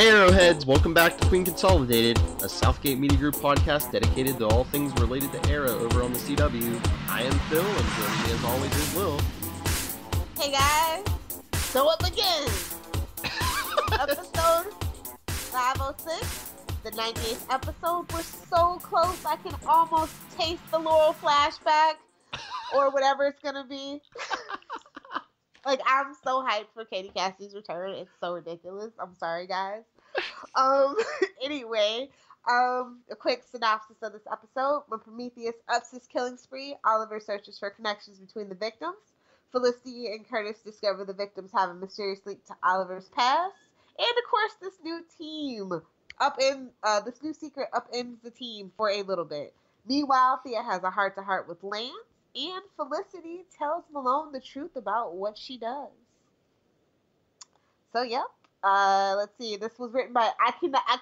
Hey Arrowheads, welcome back to Queen Consolidated, a Southgate Media Group podcast dedicated to all things related to Arrow over on the CW. I am Phil, and joining me as always is Will. Hey guys, so up again! Episode 506, the 98th episode. We're so close, I can almost taste the Laurel flashback, or whatever it's gonna be. Like, I'm so hyped for Katie Cassie's return. It's so ridiculous. I'm sorry, guys. Anyway, a quick synopsis of this episode. When Prometheus ups his killing spree, Oliver searches for connections between the victims. Felicity and Curtis discover the victims have a mysterious link to Oliver's past. And, of course, this new secret upends the team for a little bit. Meanwhile, Thea has a heart-to-heart with Lance. And Felicity tells Malone the truth about what she does. So, yep. Let's see. This was written by... I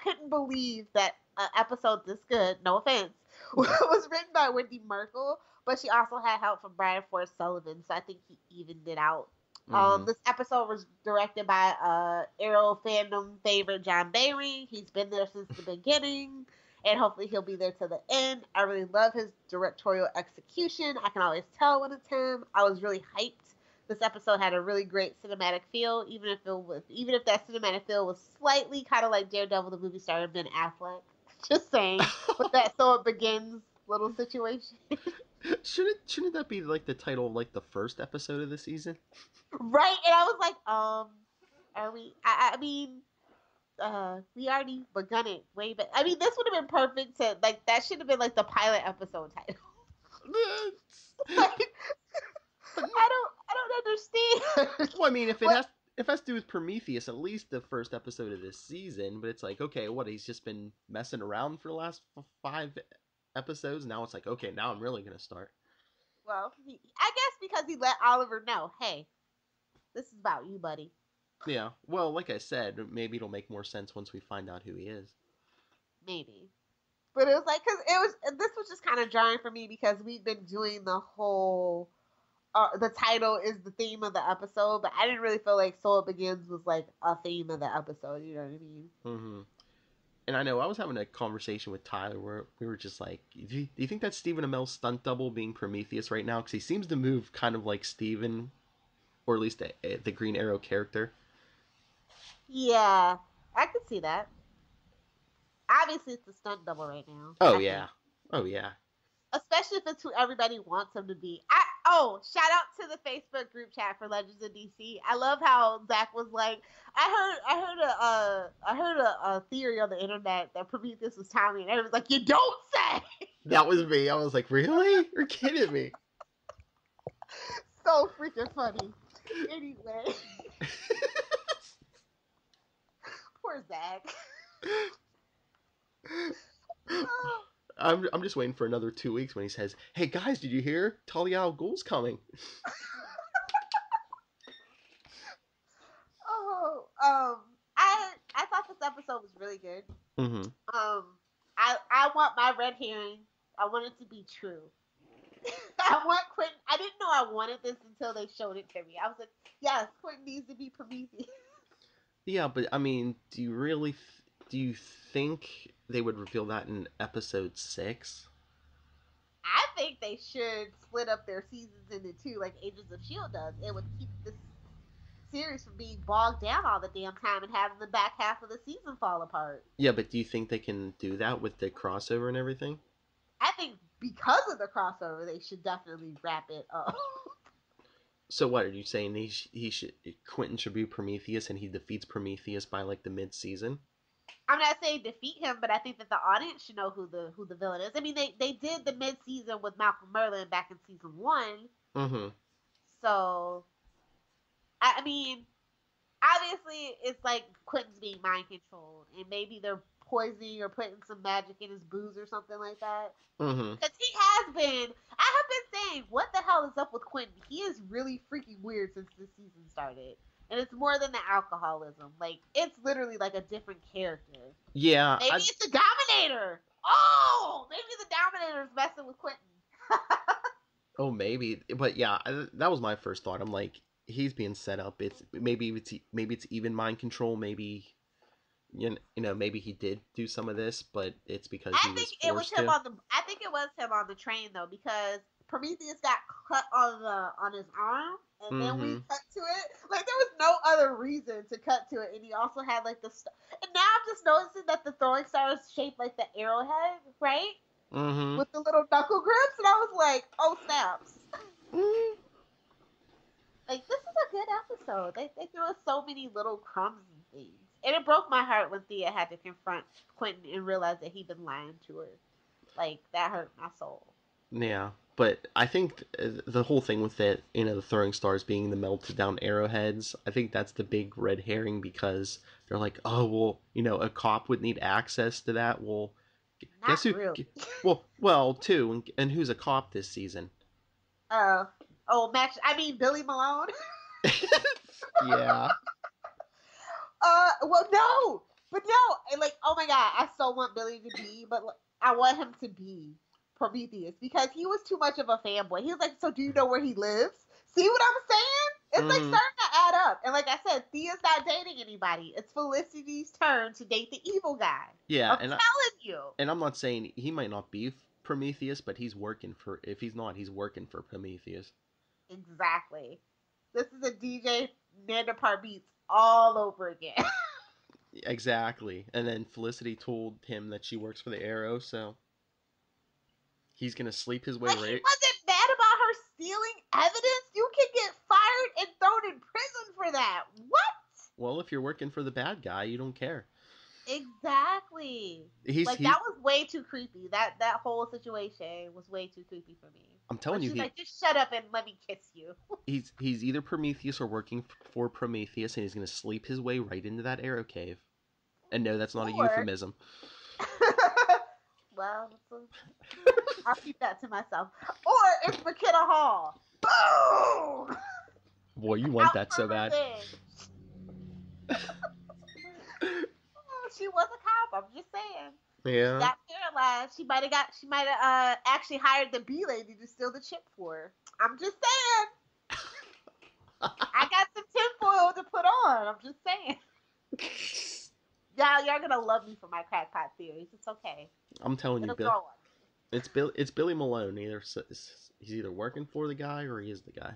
couldn't believe that an episode this good, no offense, was written by Wendy Mericle, but she also had help from Brian Forrest Sullivan, so I think he evened it out. Mm-hmm. This episode was directed by Arrow fandom favorite John Bayring. He's been there since the beginning. And hopefully he'll be there to the end. I really love his directorial execution. I can always tell when it's him. I was really hyped. This episode had a really great cinematic feel, even if that cinematic feel was slightly kind of like Daredevil, the movie star, and Ben Affleck. Just saying. With that So It Begins little situation. Shouldn't that be like the title of like the first episode of the season? Right. And I was like, are we? I mean. We already begun it way back. I mean, this would have been perfect to, like, that should have been, like, the pilot episode title. Like, I don't understand. Well, I mean, if it has to do with Prometheus, at least the first episode of this season, but it's like, okay, what, he's just been messing around for the last 5 episodes? Now it's like, okay, now I'm really going to start. Well, I guess because he let Oliver know, hey, this is about you, buddy. Yeah, well, like I said, maybe it'll make more sense once we find out who he is. Maybe. But it was like, because this was just kind of jarring for me because we've been doing the whole, the title is the theme of the episode, but I didn't really feel like So It Begins was like a theme of the episode, you know what I mean? Mm-hmm. And I know I was having a conversation with Tyler where we were just like, do you think that's Stephen Amell's stunt double being Prometheus right now? Because he seems to move kind of like Stephen, or at least the Green Arrow character. Yeah, I could see that. Obviously, it's a stunt double right now. Oh, yeah. Especially if it's who everybody wants him to be. Shout out to the Facebook group chat for Legends of DC. I love how Zach was like, I heard a theory on the internet that Prometheus was Tommy, and everyone's like, you don't say! That was me. I was like, really? You're kidding me. So freaking funny. Anyway... Poor Zach. I'm just waiting for another 2 weeks when he says, hey guys, did you hear? Talia al Ghul's coming. I thought this episode was really good. Mm-hmm. I want my red herring. I want it to be true. I didn't know I wanted this until they showed it to me. I was like, yes, Quentin needs to be Prometheus. Yeah, but I mean, do you think they would reveal that in episode 6? I think they should split up their seasons into 2, like Agents of S.H.I.E.L.D. does. It would keep this series from being bogged down all the damn time and having the back half of the season fall apart. Yeah, but do you think they can do that with the crossover and everything? I think because of the crossover, they should definitely wrap it up. So what are you saying? Quentin should be Prometheus, and he defeats Prometheus by like the mid-season. I'm not saying defeat him, but I think that the audience should know who the villain is. I mean, they did the mid-season with Malcolm Merlyn back in season 1. Mm-hmm. So, I mean, obviously it's like Quentin's being mind controlled, and maybe they're poisoning or putting some magic in his booze or something like that. Mm-hmm. Because I have been saying, what the hell is up with Quentin? He is really freaking weird since this season started. And it's more than the alcoholism. Like, it's literally like a different character. Yeah. Maybe it's the Dominator. Oh, maybe the Dominator is messing with Quentin. Oh, maybe. But yeah, that was my first thought. I'm like, he's being set up. It's maybe it's even mind control. Maybe you know, maybe he did do some of this, but it's because he was forced to. I think it was him on the train though, because Prometheus got cut on his arm, and then we cut to it. Like, there was no other reason to cut to it, and he also had like the. And now I'm just noticing that the throwing star is shaped like the arrowhead, right? Mm-hmm. With the little knuckle grips, and I was like, oh snaps! Like, this is a good episode. They threw us so many little crumbs and things. And it broke my heart when Thea had to confront Quentin and realize that he'd been lying to her. Like, that hurt my soul. Yeah, but I think the whole thing with it, you know, the throwing stars being the melted down arrowheads, I think that's the big red herring, because they're like, oh, well, you know, a cop would need access to that. Well, guess who? Really. Well, too, and who's a cop this season? Billy Malone. Yeah. Oh my god, I so want Billy to be, but like, I want him to be Prometheus, because he was too much of a fanboy. He was like, so do you know where he lives? See what I'm saying? It's like starting to add up. And like I said, Thea's not dating anybody. It's Felicity's turn to date the evil guy. Yeah, I'm telling you. And I'm not saying he might not be Prometheus, but he's working for Prometheus. Exactly. This is a DJ Nanda Parbeats all over again. Exactly. And then Felicity told him that she works for the Arrow, so he's gonna sleep his way. Like, right? He wasn't mad about her stealing evidence. You can get fired and thrown in prison for that. What? Well, if you're working for the bad guy, you don't care. Exactly. That was way too creepy. That whole situation was way too creepy for me. I'm telling you, just shut up and let me kiss you. He's either Prometheus or working for Prometheus, and he's gonna sleep his way right into that arrow cave. And no, that's not a euphemism. Well, I'll keep that to myself. Or it's McKenna Hall. Boom! Boy, you want that so bad. She was a cop, I'm just saying. Yeah. She got paralyzed. She might have actually hired the bee lady to steal the chip for her. I'm just saying. I got some tinfoil to put on. I'm just saying. Y'all gonna love me for my crackpot theories. It's okay. I'm telling you, Bill. It's Billy Malone. He's either working for the guy or he is the guy.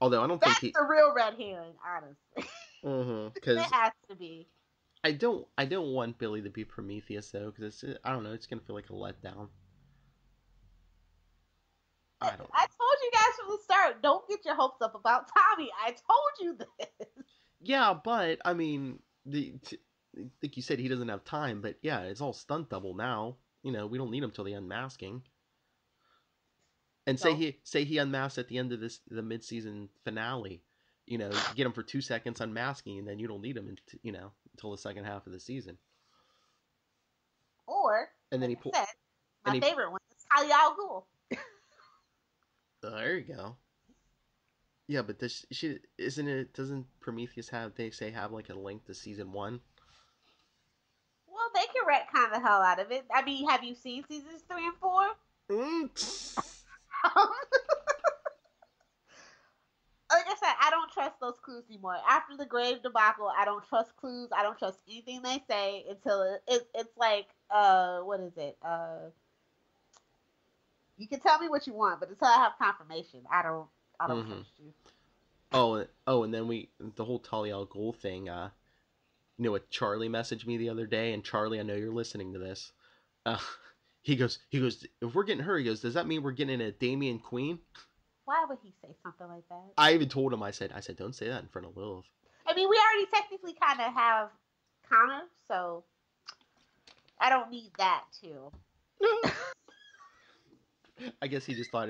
Although I don't think that's the real red herring, honestly. Because it has to be. I don't want Billy to be Prometheus though, because I don't know. It's gonna feel like a letdown. I don't know. I told you guys from the start. Don't get your hopes up about Tommy. I told you this. Yeah, but I mean, like you said, he doesn't have time. But yeah, it's all stunt double now. You know, we don't need him till the unmasking. And so, say he unmasks at the end of the mid-season finale. You know, you get him for 2 seconds unmasking, and then you don't need him, until the second half of the season. Or, and then my favorite one is Kali Al Ghul. There you go. Yeah, but doesn't Prometheus have like a link to season one? Well, they can retcon the hell out of it. I mean, have you seen seasons 3 and 4? Like I said, I don't trust those clues anymore. After the Grave debacle, I don't trust clues. I don't trust anything they say until it's like, what is it? You can tell me what you want, but until I have confirmation, I don't trust you. Oh, and then the whole Talia al Ghul thing. You know what? Charlie messaged me the other day, and Charlie, I know you're listening to this. He goes. If we're getting her, he goes, does that mean we're getting a Damian Queen? Why would he say something like that? I even told him, I said, don't say that in front of Lilith. I mean, we already technically kind of have Connor, so I don't need that, too. I guess he just thought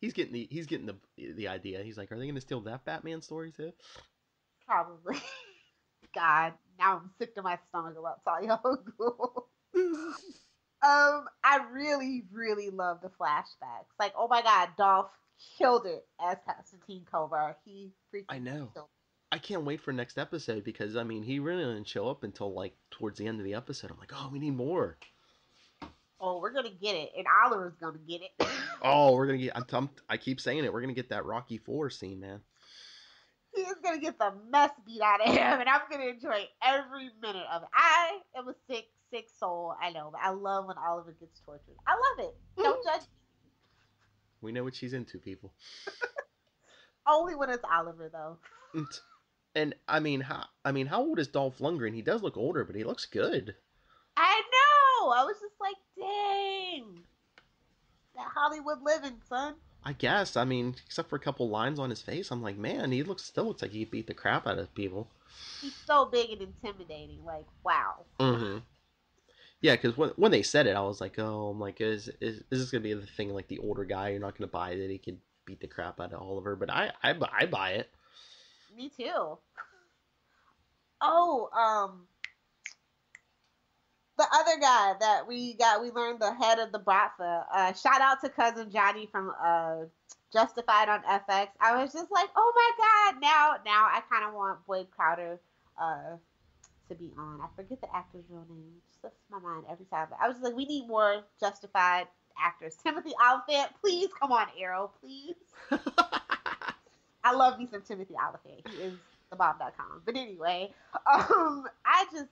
he's getting the idea. He's like, are they going to steal that Batman story, too? Probably. God, now I'm sick to my stomach about Talia al Ghul. I really, really love the flashbacks. Like, oh my god, Dolph killed it as Constantine Kovar. He freaking killed it. I can't wait for next episode, because I mean, he really didn't show up until like towards the end of the episode. I'm like, oh, we need more. Oh, we're gonna get it, and Oliver's gonna get it. I keep saying it. We're gonna get that Rocky IV scene, man. He's going to get the mess beat out of him, and I'm going to enjoy every minute of it. I am a sick soul. I know, but I love when Oliver gets tortured. I love it. Don't judge me. We know what she's into, people. Only when it's Oliver, though. And I mean, how old is Dolph Lundgren? He does look older, but he looks good. I know. I was just like, dang, that Hollywood living, son. I guess. I mean, except for a couple lines on his face, I'm like, man, he still looks like he beat the crap out of people. He's so big and intimidating. Like, wow. Mm-hmm. Yeah, because when they said it, I was like, oh, I'm like, is this gonna be the thing? Like the older guy, you're not gonna buy that he could beat the crap out of Oliver, but I buy it. Me too. Oh, the other guy that we learned the head of the Bratva. Shout out to cousin Johnny from Justified on FX. I was just like, oh my god! Now I kind of want Boyd Crowder to be on. I forget the actor's real name. It slips my mind every time. I was just like, we need more Justified actors. Timothy Olyphant, please come on, Arrow, please. I love me some Timothy Olyphant. He is thebomb.com. But anyway,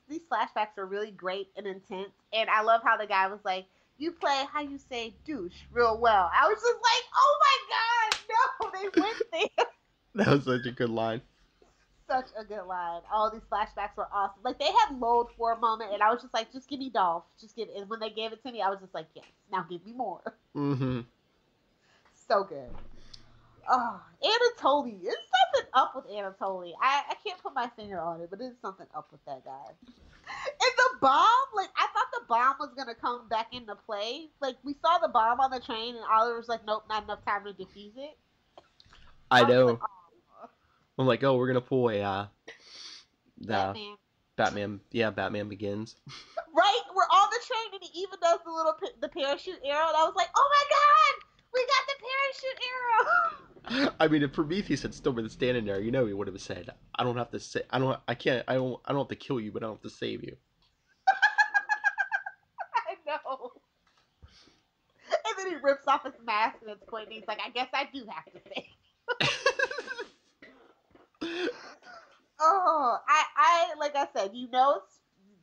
these flashbacks were really great and intense. And I love how the guy was like, you play how you say douche real well. I was just like, oh my God, no, they went there. That was such a good line. Such a good line. All these flashbacks were awesome. Like, they had lulled for a moment, and I was just like, just give me Dolph. Just give it. And when they gave it to me, I was just like, yes, now give me more. Mm-hmm. So good. Oh, Anatoly. There's something up with Anatoly. I can't put my finger on it, but there's something up with that guy. And the bomb, like, I thought the bomb was going to come back into play. Like, we saw the bomb on the train, and Oliver was like, nope, not enough time to defuse it. I know. Like, oh. I'm like, oh, we're going to pull a Batman. Yeah, Batman Begins. Right? We're on the train, and he even does the parachute arrow, and I was like, oh my God! We got the parachute arrow. I mean, if Prometheus had still been standing there, you know, he would have said, I don't have to kill you, but I don't have to save you. I know. And then he rips off his mask and it's pointing. He's like, I guess I do have to save. Oh, I like I said, you know,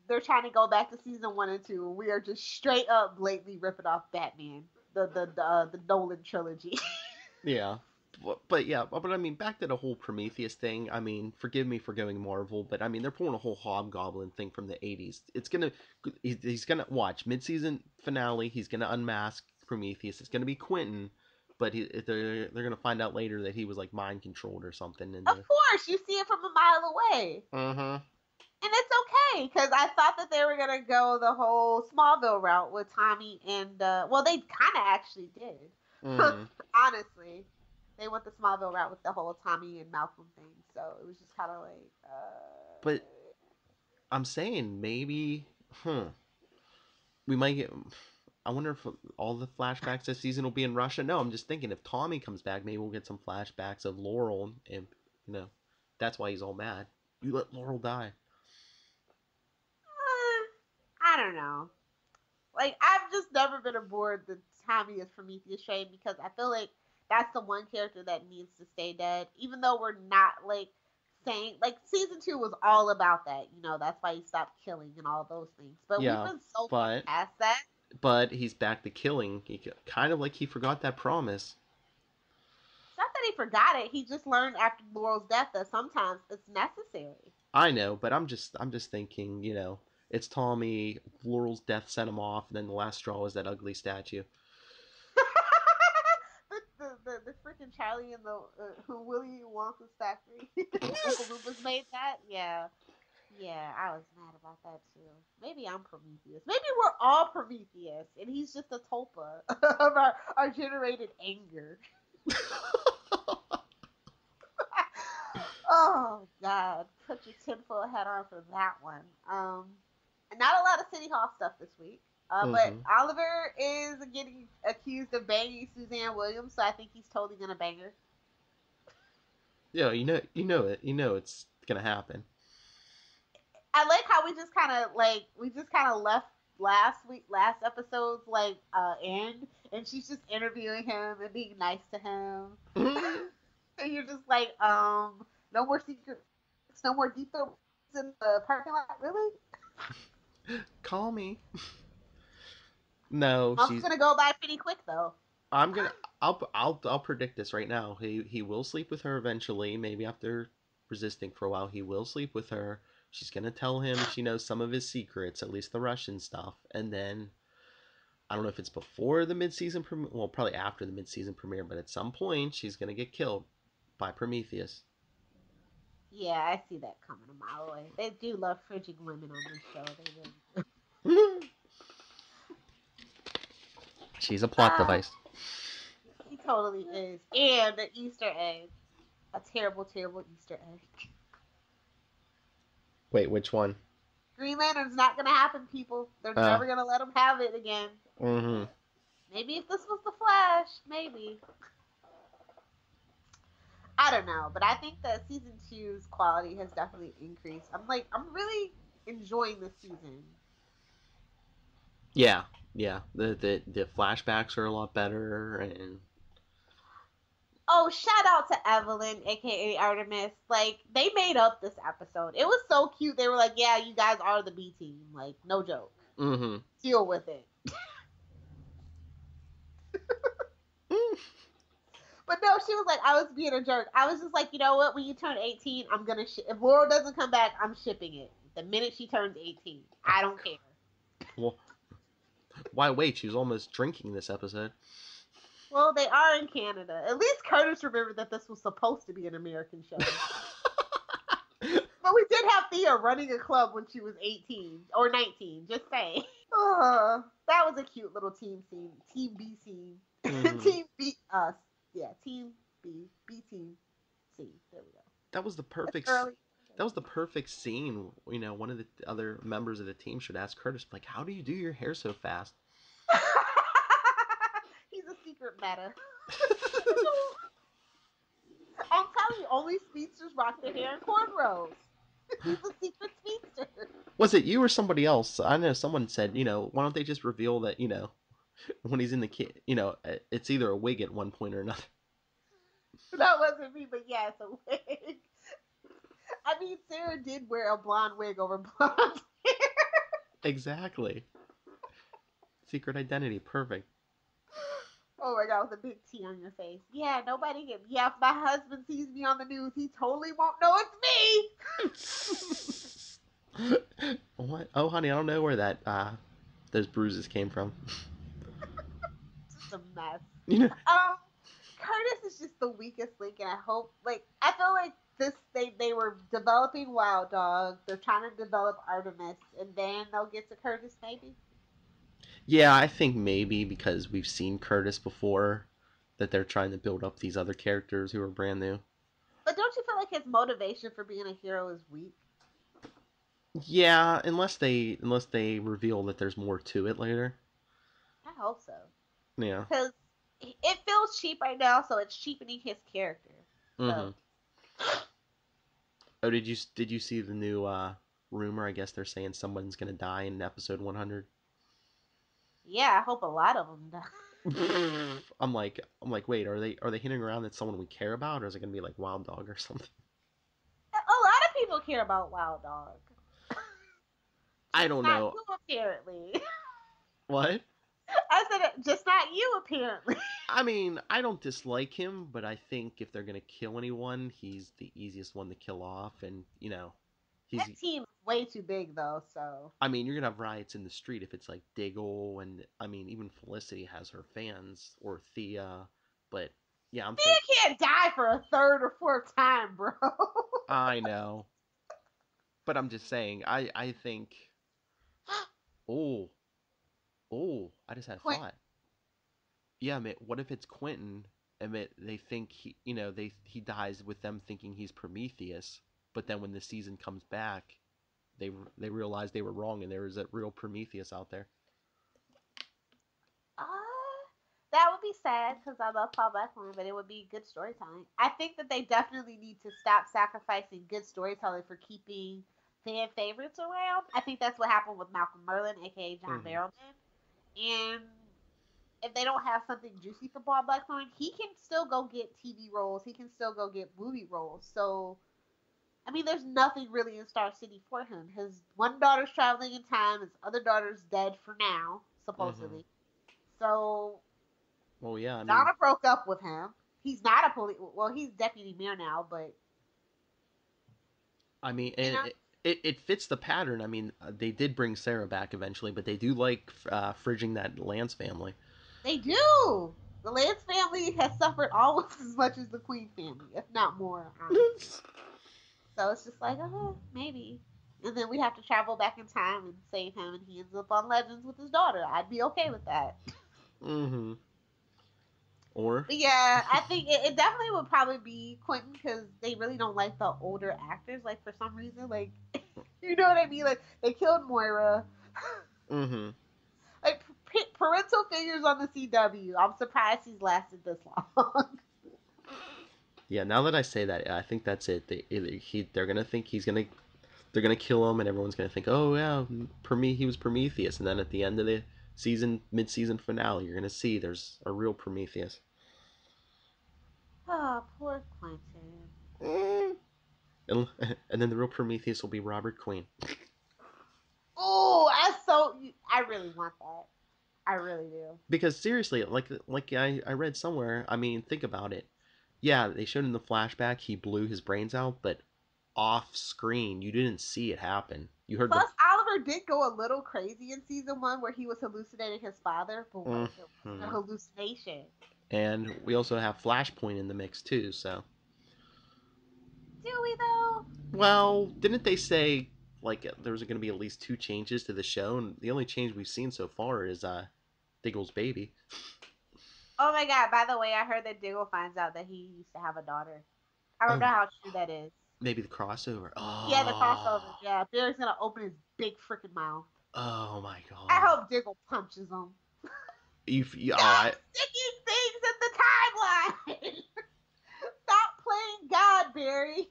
they're trying to go back to season 1 and 2. We are just straight up blatantly ripping off Batman. The Nolan trilogy. Yeah. But I mean, back to the whole Prometheus thing. I mean, forgive me for going Marvel, but I mean, they're pulling a whole Hobgoblin thing from the 80s. It's going to, he's going to watch mid-season finale. He's going to unmask Prometheus. It's going to be Quentin, but they're going to find out later that he was like mind controlled or something. And of course, you see it from a mile away. Uh-huh. And it's okay, because I thought that they were going to go the whole Smallville route with Tommy and, well, they kind of actually did. Mm. Honestly. They went the Smallville route with the whole Tommy and Malcolm thing, so it was just kind of like, But I'm saying maybe, we might get... I wonder if all the flashbacks this season will be in Russia. No, I'm just thinking if Tommy comes back, maybe we'll get some flashbacks of Laurel, and, you know, that's why he's all mad. You let Laurel die. I don't know. Like, I've just never been aboard the Tommy as Prometheus train because I feel like that's the one character that needs to stay dead. Even though we're not, like, saying... Like, season 2 was all about that. You know, that's why he stopped killing and all those things. But yeah, we've been so past that. But he's back to killing. He, kind of like he forgot that promise. It's not that he forgot it. He just learned after Laurel's death that sometimes it's necessary. I know, but I'm just thinking, you know... It's Tommy, Laurel's death sent him off, and then the last straw was that ugly statue. the freaking Charlie and the Willy Wonka's factory. Uncle Lupa's made that? Yeah. Yeah, I was mad about that, too. Maybe I'm Prometheus. Maybe we're all Prometheus, and he's just a tulpa of our generated anger. Oh, God. Put your tinfoil hat on for that one. Not a lot of City Hall stuff this week, but Oliver is getting accused of banging Suzanne Williams, so I think he's totally gonna bang her. Yeah, you know it. You know it's gonna happen. I like how we just kind of left last episode's like end, and she's just interviewing him and being nice to him, and you're just like No more secrets. No more depots in the parking lot. Really? Call me. No, she's gonna go by pretty quick though. I'll predict this right now. He will sleep with her eventually. Maybe after resisting for a while, he will sleep with her. She's gonna tell him she knows some of his secrets, at least the Russian stuff, and then I don't know if it's before the mid-season premiere. Well, probably after the mid-season premiere, but at some point she's gonna get killed by Prometheus. Yeah, I see that coming a mile away. They do love fridging women on this show. They really do. She's a plot device. She totally is. And the Easter egg. A terrible, terrible Easter egg. Wait, which one? Green Lantern's not going to happen, people. They're never going to let them have it again. Mm-hmm. Maybe if this was the Flash. Maybe. I don't know, but I think that season 2's quality has definitely increased. I'm really enjoying this season. Yeah. The flashbacks are a lot better, and oh, shout out to Evelyn, aka Artemis. Like, they made up this episode. It was so cute. They were like, "Yeah, you guys are the B team. Like, no joke. Mm-hmm. Deal with it." But no, she was like, I was being a jerk. I was just like, you know what? When you turn 18, I'm going to ship. If Laurel doesn't come back, I'm shipping it. The minute she turns 18. I don't care. Well, why wait? She was almost drinking this episode. Well, they are in Canada. At least Curtis remembered that this was supposed to be an American show. But we did have Thea running a club when she was 18 or 19. Just saying. That was a cute little team scene. Team B scene. Mm. Team B us. Yeah, Team B, B Team C. There we go. That was the perfect scene. You know, one of the other members of the team should ask Curtis, like, "How do you do your hair so fast?" He's a secret meta. I'm telling you, only speedsters rock their hair in cornrows. He's a secret speedster. Was it you or somebody else? I know someone said, you know, why don't they just reveal that, you know, when he's in the kid, you know, it's either a wig at one point or another. That wasn't me, but yeah, it's a wig. I mean, Sarah did wear a blonde wig over blonde hair. Exactly. Secret identity, perfect. Oh my God, with a big T on your face. Yeah, nobody can. Yeah, if my husband sees me on the news, he totally won't know it's me. What? Oh, honey, I don't know where that those bruises came from. A mess. Curtis is just the weakest link, and I hope, like, I feel like this they were developing Wild Dog, they're trying to develop Artemis, and then they'll get to Curtis maybe. Yeah, I think maybe because we've seen Curtis before, that they're trying to build up these other characters who are brand new. But don't you feel like his motivation for being a hero is weak? Yeah, unless they reveal that there's more to it later. I hope so. Yeah. Because it feels cheap right now, so it's cheapening his character. So. Mm-hmm. Oh, did you see the new rumor? I guess they're saying someone's going to die in episode 100. Yeah, I hope a lot of them die. I'm like, wait, are they hinting around that someone we care about, or is it going to be like Wild Dog or something? A lot of people care about Wild Dog. I don't know. Not you, apparently. What? I said, just not you, apparently. I mean, I don't dislike him, but I think if they're going to kill anyone, he's the easiest one to kill off. And, you know, he's... That team is way too big, though, so... I mean, you're going to have riots in the street if it's like Diggle, and, I mean, even Felicity has her fans, or Thea, but, yeah, I'm... Thea can't die for a third or fourth time, bro. I know. But I'm just saying, I think... Oh... Oh, I just had a thought. Yeah, I mean, what if it's Quentin and they think he dies with them thinking he's Prometheus, but then when the season comes back, they realize they were wrong and there is a real Prometheus out there. That would be sad because I love Paul Blackthorne, but it would be good storytelling. I think that they definitely need to stop sacrificing good storytelling for keeping fan favorites around. I think that's what happened with Malcolm Merlyn, aka John Barrowman. And if they don't have something juicy for Paul Blackthorne, he can still go get TV roles. He can still go get movie roles. So I mean, there's nothing really in Star City for him. His one daughter's traveling in time. His other daughter's dead for now, supposedly. Mm-hmm. So, well, yeah, Donna broke up with him. He's not a police... Well, he's deputy mayor now, but... I mean, and it fits the pattern. I mean, they did bring Sarah back eventually, but they do like fridging that Lance family. They do! The Lance family has suffered almost as much as the Queen family, if not more. So it's just like, oh, maybe. And then we have to travel back in time and save him, and he ends up on Legends with his daughter. I'd be okay with that. Mm-hmm. Or? Yeah, I think it definitely would probably be Quentin, because they really don't like the older actors, like, for some reason. Like, you know what I mean? Like, they killed Moira. Mm-hmm. Like, parental figures on the CW. I'm surprised he's lasted this long. Yeah, now that I say that, I think that's it. They're gonna think they're gonna kill him, and everyone's gonna think, oh yeah, he was Prometheus, and then at the end of the mid-season finale, you're gonna see there's a real Prometheus. Oh, poor Quentin. And then the real Prometheus will be Robert Queen. Oh, I really want that. I really do. Because seriously, like I read somewhere. I mean, think about it. Yeah, they showed in the flashback he blew his brains out, but off screen, you didn't see it happen. You heard. Plus, Oliver did go a little crazy in season 1 where he was hallucinating his father, but it was a hallucination. And we also have Flashpoint in the mix too, so. Do we though? Well, didn't they say like there was going to be at least 2 changes to the show, and the only change we've seen so far is Diggle's baby. Oh my god, by the way, I heard that Diggle finds out that he used to have a daughter. I don't know how true that is. Maybe the crossover. Oh. Yeah, the crossover. Yeah, Barry's going to open his big freaking mouth. Oh my god. I hope Diggle punches him. Stop sticking things in the timeline! Stop playing God, Barry.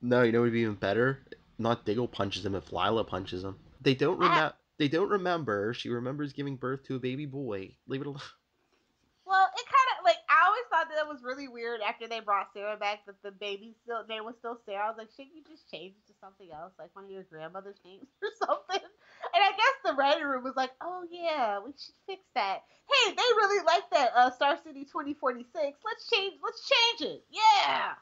No, you know what would be even better? Not Diggle punches him, if Lila punches him. They don't remember. She remembers giving birth to a baby boy. Leave it alone. Well, it kind of, like, I always thought that it was really weird after they brought Sarah back that the baby's name was still Sarah. I was like, shouldn't you just change it to something else? Like one of your grandmother's names or something? And I guess the writing room was like, oh yeah, we should fix that. Hey, they really like that Star City 2046. Let's change it. Yeah!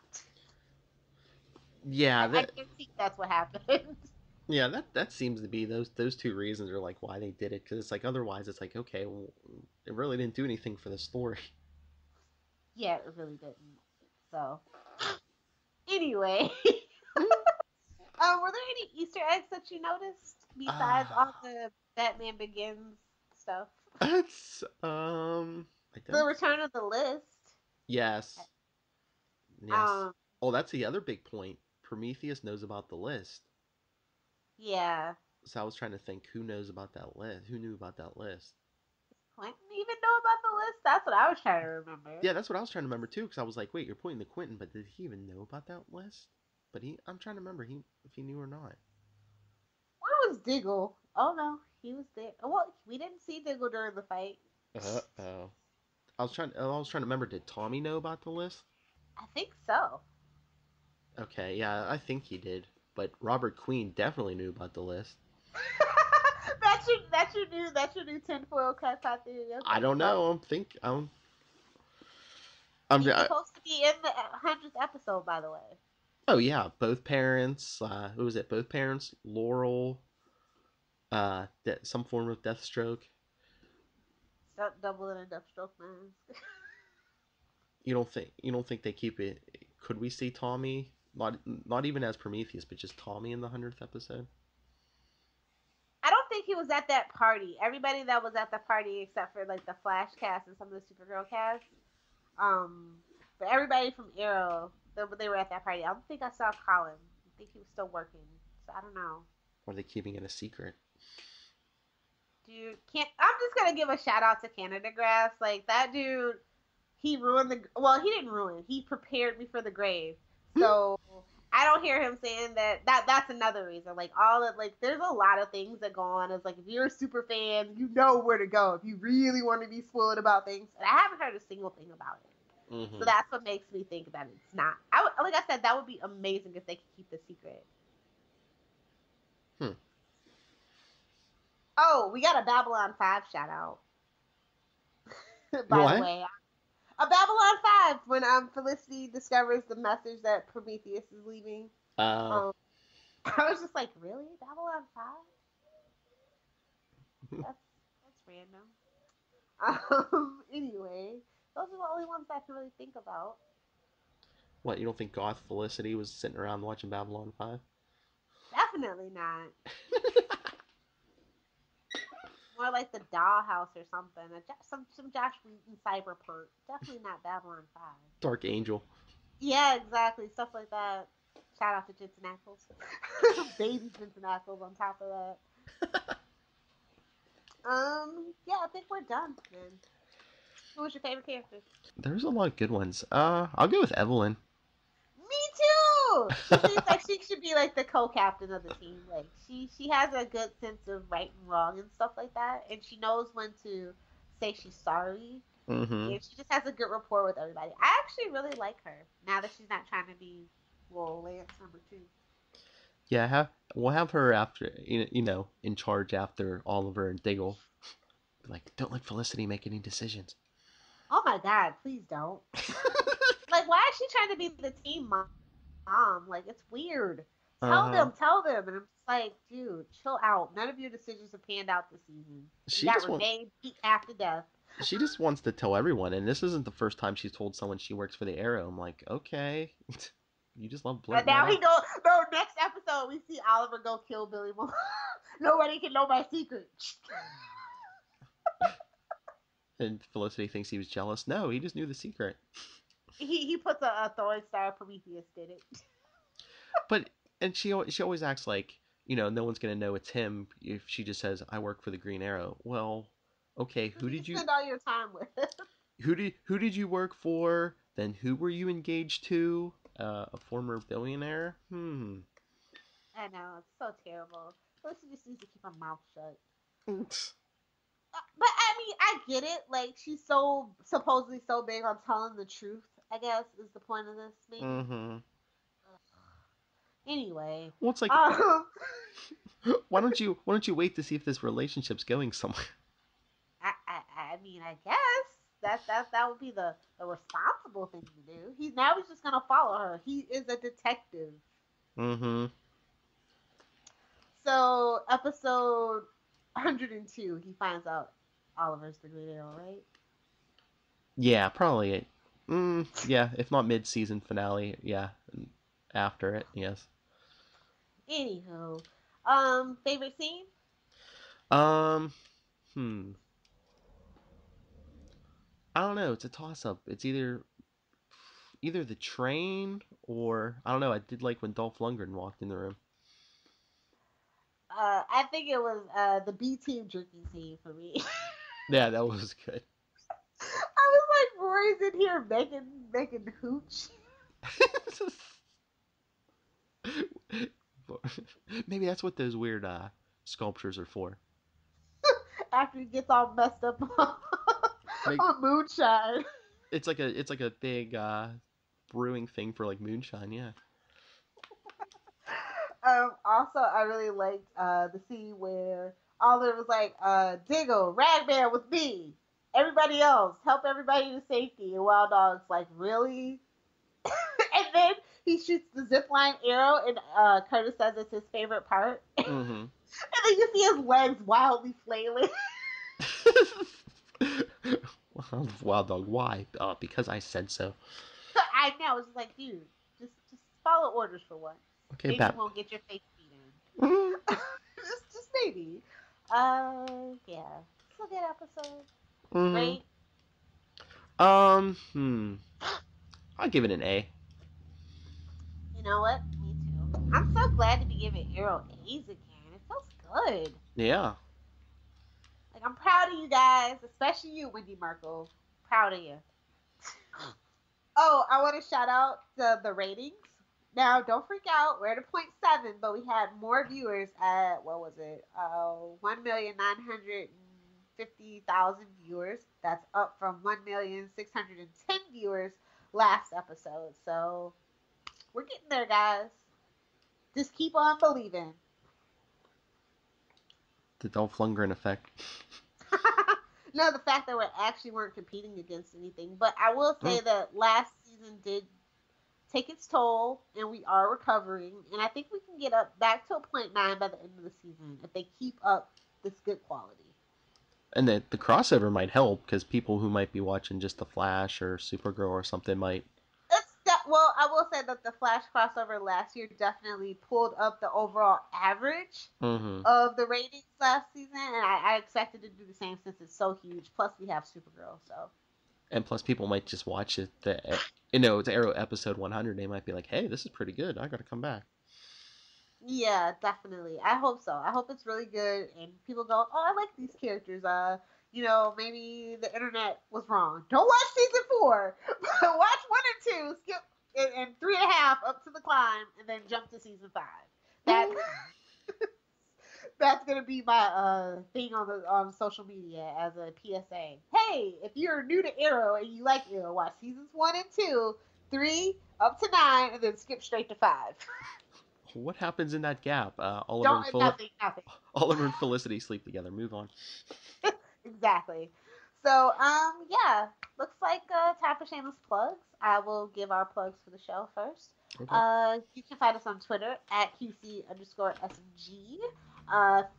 Yeah. I can see that's what happened. Yeah, that seems to be those 2 reasons are like why they did it, because it's like otherwise it's like, okay, well, it really didn't do anything for the story. Yeah, it really didn't. So anyway, were there any Easter eggs that you noticed besides all the Batman Begins stuff? That's the Return of the List. Yes. Yes. Oh, that's the other big point. Prometheus knows about the list. Yeah. So I was trying to think, who knows about that list? Who knew about that list? Does Quentin even know about the list? That's what I was trying to remember. Yeah, that's what I was trying to remember too, because I was like, wait, you're pointing to Quentin, but did he even know about that list? But I'm trying to remember if he knew or not. Where was Diggle? Oh no, he was there. Well, we didn't see Diggle during the fight. Uh-oh. I was trying to remember, did Tommy know about the list? I think so. Okay, yeah, I think he did. But Robert Queen definitely knew about the list. That's your new tinfoil cut out there. I don't know. He's supposed to be in the 100th episode, by the way. Oh yeah, both parents. Who was it? Both parents. Laurel. Some form of Deathstroke. Stop doubling a Deathstroke mask. You don't think they keep it? Could we see Tommy? Not even as Prometheus, but just Tommy in the 100th episode? I don't think he was at that party. Everybody that was at the party, except for like the Flash cast and some of the Supergirl cast, but everybody from Arrow, they were at that party. I don't think I saw Colin. I think he was still working. So I don't know. Or are they keeping it a secret? Dude, I'm just gonna give a shout out to Canada Grass. Like that dude, he ruined the. Well, he didn't ruin. He prepared me for the grave. So I don't hear him saying that's another reason. Like there's a lot of things that go on. It's like if you're a super fan, you know where to go if you really want to be spoiled about things. And I haven't heard a single thing about it. Mm-hmm. So that's what makes me think that it's not. Like I said, that would be amazing if they could keep the secret. Hmm. Oh, we got a Babylon 5 shout out. By the way, a Babylon 5 when Felicity discovers the message that Prometheus is leaving. I was just like, really? Babylon 5? That's random. Anyway, those are the only ones I can really think about. What, you don't think Goth Felicity was sitting around watching Babylon 5? Definitely not. More like the Dollhouse or something. Some Josh Wheaton cyber perk. Definitely not Babylon 5. Dark Angel. Yeah, exactly. Stuff like that. Shout out to Jensen Ackles. Baby Jensen Ackles on top of that. Yeah, I think we're done, man. Who was your favorite character? There's a lot of good ones. I'll go with Evelyn. Me too! She seems like she should be like the co-captain of the team. Like she has a good sense of right and wrong and stuff like that. And she knows when to say she's sorry. Mm-hmm. And she just has a good rapport with everybody. I actually really like her now that she's not trying to be Lance #2. Yeah, we'll have her after, you know, in charge after Oliver and Diggle. Like, don't let Felicity make any decisions. Oh my God, please don't. Like, why is she trying to be the team mom? Like, it's weird. Tell them. And I'm just like, dude, chill out. None of your decisions have panned out this season. She got renamed beat after death. She just wants to tell everyone. And this isn't the first time she's told someone she works for the Arrow. I'm like, okay. You just love blood. But now he goes, bro, next episode, we see Oliver go kill Billy Moore. Nobody can know my secret. And Felicity thinks he was jealous. No, he just knew the secret. He puts a throwing star. Prometheus did it. But, and she always acts like, you know, no one's going to know it's him if she just says, I work for the Green Arrow. Well, okay, who did you spend all your time with? Who did you work for? Then who were you engaged to? A former billionaire? I know, it's so terrible. Felicity just needs to keep her mouth shut. But I mean, I get it. Like, she's so supposedly so big on telling the truth, I guess, is the point of this, maybe. Mm-hmm. Anyway. Well, it's like, why don't you wait to see if this relationship's going somewhere? I mean, I guess. That would be the responsible thing to do. He's just gonna follow her. He is a detective. Mm-hmm. So episode 102, he finds out Oliver's the Green Arrow, right? Yeah, probably. Yeah, if not mid-season finale, yeah, after it, yes. Anywho, favorite scene? I don't know. It's a toss-up. It's either the train or... I don't know. I did like when Dolph Lundgren walked in the room. I think it was the B-team drinking scene for me. Yeah, that was good. I was like, Rory's in here making hooch. Maybe that's what those weird sculptures are for. After he gets all messed up on moonshine. It's like a big brewing thing for like moonshine, yeah. Also, I really liked the scene where Oliver was like, Diggle, Ragman with me. Everybody else, help everybody to safety. And Wild Dog's like, really? And then he shoots the zipline arrow, and Curtis says it's his favorite part. Mm-hmm. And then you see his legs wildly flailing. Wild Dog, why? Because I said so. I know. I was just like, dude, just follow orders for once. Okay, maybe you won't get your face beat in. just maybe. Yeah. It's a good episode. Right? I'll give it an A. You know what? Me too. I'm so glad to be giving Arrow A's again. It feels good. Yeah. Like, I'm proud of you guys, especially you, Wendy Mericle. Proud of you. Oh, I want to shout out the ratings. Now, don't freak out. We're at a 0.7, but we had more viewers at, 1,900,000 150,000 viewers. That's up from 1,610,000 viewers last episode. So we're getting there, guys. Just keep on believing. The Dolph Lundgren effect. No, the fact that we actually weren't competing against anything. But I will say that last season did take its toll, and we are recovering. And I think we can get up back to a 0.9 by the end of the season if they keep up this good quality. And the crossover might help, because people who might be watching just The Flash or Supergirl or something might... Well, I will say that the Flash crossover last year definitely pulled up the overall average of the ratings last season, and I expected to do the same since it's so huge. Plus, we have Supergirl, so... And plus, people might just watch it, it's Arrow episode 100, they might be like, hey, this is pretty good, I gotta come back. Yeah, definitely. I hope so. I hope it's really good, and people go, oh, I like these characters, maybe the internet was wrong. Don't watch season 4, but watch 1 and 2, skip, and 3.5 up to the climb, and then jump to season 5. That's gonna be my thing on social media as a PSA. Hey, if you're new to Arrow and you like Arrow, watch seasons 1 and 2, 3 up to 9, and then skip straight to 5. What happens in that gap? Oliver and Felicity sleep together. Move on. Exactly. So looks like time for shameless plugs. I will give our plugs for the show first. Okay. You can find us on Twitter at QC_SMG.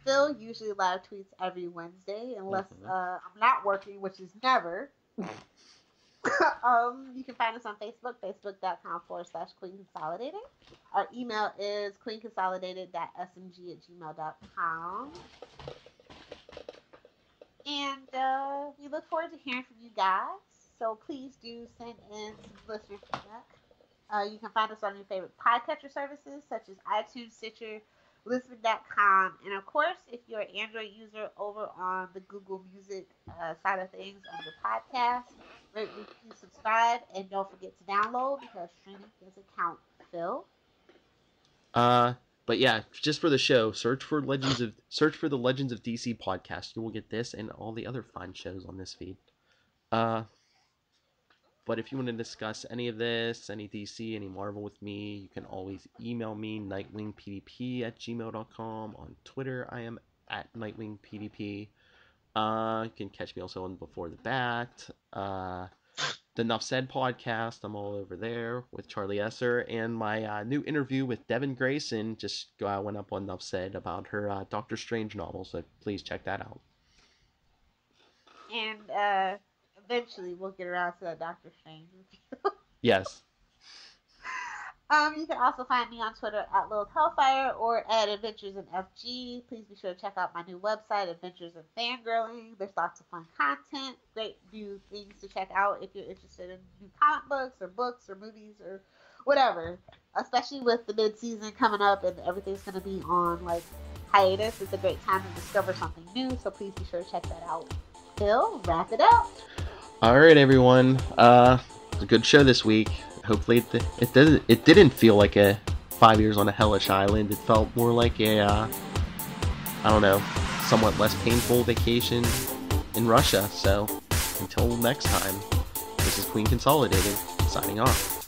Phil usually live tweets every Wednesday, unless I'm not working, which is never. You can find us on Facebook, facebook.com/Queen Consolidated. Our email is queenconsolidated.smg@gmail.com. And we look forward to hearing from you guys. So please do send in some listener feedback. You can find us on your favorite podcatcher services, such as iTunes, Stitcher, Lisbon.com, and of course, if you're an Android user, over on the Google Music side of things on the podcast, rate, review, subscribe, and don't forget to download, because streaming doesn't count, Phil. But yeah, just for the show, search for the Legends of DC podcast. You will get this and all the other fun shows on this feed. But if you want to discuss any of this, any DC, any Marvel with me, you can always email me, nightwingpdp@gmail.com. On Twitter, I am at nightwingpdp. You can catch me also on Before the Bat. The Nuff Said podcast, I'm all over there with Charlie Esser. And my new interview with Devin Grayson just went up on Nuff Said about her Doctor Strange novel, so please check that out. And... eventually, we'll get around to that Doctor Strange review. Yes. You can also find me on Twitter at Lilith Hellfire or at Adventures in FG. Please be sure to check out my new website, Adventures in Fangirling. There's lots of fun content, great new things to check out if you're interested in new comic books or movies or whatever. Especially with the mid-season coming up and everything's going to be on hiatus. It's a great time to discover something new, so please be sure to check that out. Phil, wrap it up. All right, everyone. It's a good show this week. Hopefully, it didn't feel like a 5 years on a hellish island. It felt more like a somewhat less painful vacation in Russia. So, until next time, this is Queen Consolidated signing off.